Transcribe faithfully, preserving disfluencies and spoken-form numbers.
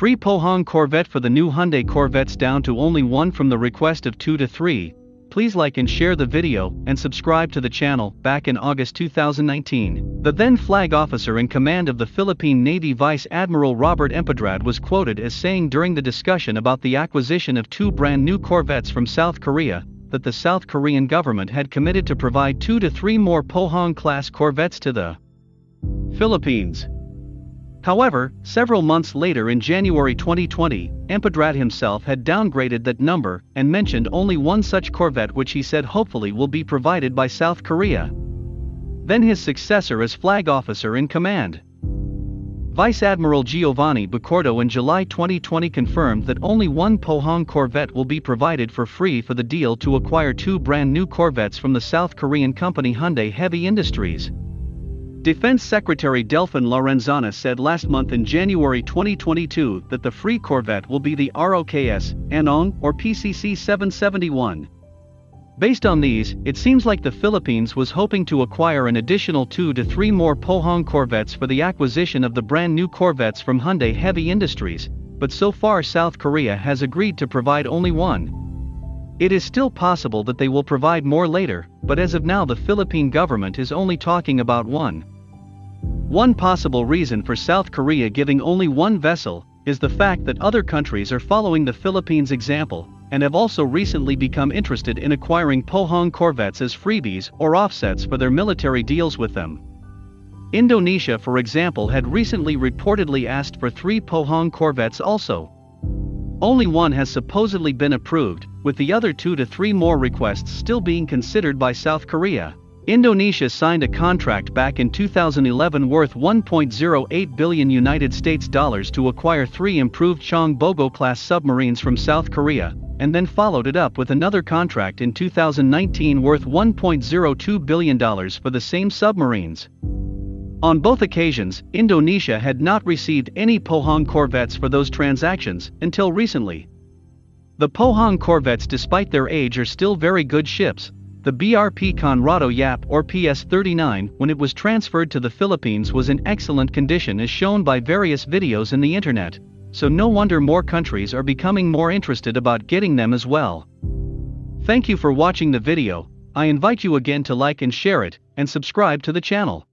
Free Pohang Corvette for the new Hyundai Corvettes down to only one from the request of two to three. Please like and share the video and subscribe to the channel. Back in August two thousand nineteen, the then flag officer in command of the Philippine Navy Vice Admiral Robert Empedrad was quoted as saying during the discussion about the acquisition of two brand new Corvettes from South Korea, that the South Korean government had committed to provide two to three more Pohang-class Corvettes to the Philippines. However, several months later in January twenty twenty, Empedrad himself had downgraded that number and mentioned only one such Corvette, which he said hopefully will be provided by South Korea, then his successor as flag officer in command. Vice Admiral Giovanni Bacordo in July twenty twenty confirmed that only one Pohang Corvette will be provided for free for the deal to acquire two brand new Corvettes from the South Korean company Hyundai Heavy Industries. Defense Secretary Delfin Lorenzana said last month in January twenty twenty-two that the free Corvette will be the ROKS Andong or P C C seven seventy-one. Based on these, it seems like the Philippines was hoping to acquire an additional two to three more Pohang Corvettes for the acquisition of the brand new Corvettes from Hyundai Heavy Industries, but so far South Korea has agreed to provide only one. It is still possible that they will provide more later, but as of now the Philippine government is only talking about one. One possible reason for South Korea giving only one vessel is the fact that other countries are following the Philippines' example and have also recently become interested in acquiring Pohang Corvettes as freebies or offsets for their military deals with them. Indonesia, for example, had recently reportedly asked for three Pohang Corvettes also. Only one has supposedly been approved, with the other two to three more requests still being considered by South Korea. Indonesia signed a contract back in two thousand eleven worth one point zero eight billion United States dollars to acquire three improved Chang Bogo class submarines from South Korea, and then followed it up with another contract in two thousand nineteen worth one point zero two billion dollars for the same submarines. On both occasions, Indonesia had not received any Pohang Corvettes for those transactions until recently. The Pohang Corvettes, despite their age, are still very good ships. The B R P Conrado Yap or P S thirty-nine, when it was transferred to the Philippines, was in excellent condition as shown by various videos in the internet, so no wonder more countries are becoming more interested about getting them as well. Thank you for watching the video. I invite you again to like and share it, and subscribe to the channel.